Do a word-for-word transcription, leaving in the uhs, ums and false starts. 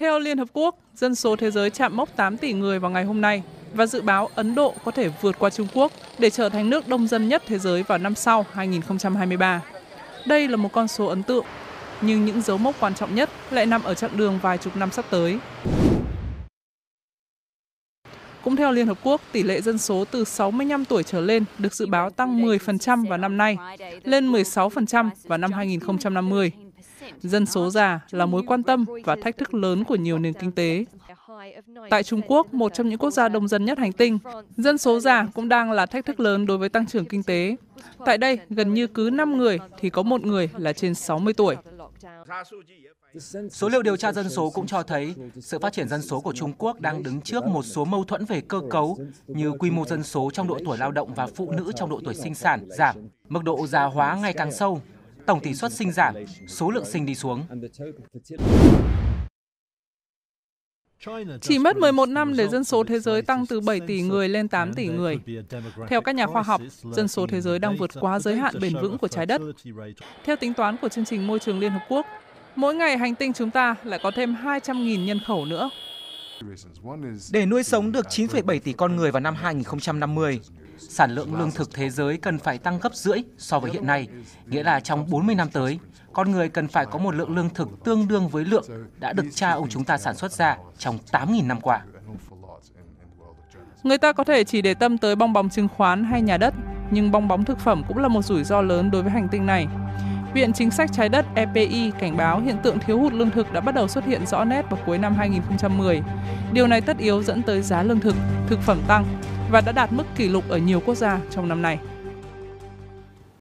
Theo Liên Hợp Quốc, dân số thế giới chạm mốc tám tỷ người vào ngày hôm nay và dự báo Ấn Độ có thể vượt qua Trung Quốc để trở thành nước đông dân nhất thế giới vào năm sau hai nghìn không trăm hai mươi ba. Đây là một con số ấn tượng, nhưng những dấu mốc quan trọng nhất lại nằm ở chặng đường vài chục năm sắp tới. Cũng theo Liên Hợp Quốc, tỷ lệ dân số từ sáu mươi lăm tuổi trở lên được dự báo tăng mười phần trăm vào năm nay, lên mười sáu phần trăm vào năm hai nghìn không trăm năm mươi. Dân số già là mối quan tâm và thách thức lớn của nhiều nền kinh tế. Tại Trung Quốc, một trong những quốc gia đông dân nhất hành tinh, dân số già cũng đang là thách thức lớn đối với tăng trưởng kinh tế. Tại đây, gần như cứ năm người thì có một người là trên sáu mươi tuổi. Số liệu điều tra dân số cũng cho thấy sự phát triển dân số của Trung Quốc đang đứng trước một số mâu thuẫn về cơ cấu như quy mô dân số trong độ tuổi lao động và phụ nữ trong độ tuổi sinh sản giảm, mức độ già hóa ngày càng sâu, tổng tỷ suất sinh giảm, số lượng sinh đi xuống. Chỉ mất mười một năm để dân số thế giới tăng từ bảy tỷ người lên tám tỷ người. Theo các nhà khoa học, dân số thế giới đang vượt quá giới hạn bền vững của trái đất. Theo tính toán của chương trình Môi trường Liên Hợp Quốc, mỗi ngày hành tinh chúng ta lại có thêm hai trăm nghìn nhân khẩu nữa. Để nuôi sống được chín phẩy bảy tỷ con người vào năm hai nghìn không trăm năm mươi, sản lượng lương thực thế giới cần phải tăng gấp rưỡi so với hiện nay, nghĩa là trong bốn mươi năm tới, con người cần phải có một lượng lương thực tương đương với lượng đã được cha ông chúng ta sản xuất ra trong tám nghìn năm qua. Người ta có thể chỉ để tâm tới bong bóng chứng khoán hay nhà đất, nhưng bong bóng thực phẩm cũng là một rủi ro lớn đối với hành tinh này. Viện Chính sách Trái đất E P I cảnh báo hiện tượng thiếu hụt lương thực đã bắt đầu xuất hiện rõ nét vào cuối năm hai nghìn không trăm mười. Điều này tất yếu dẫn tới giá lương thực, thực phẩm tăng và đã đạt mức kỷ lục ở nhiều quốc gia trong năm nay.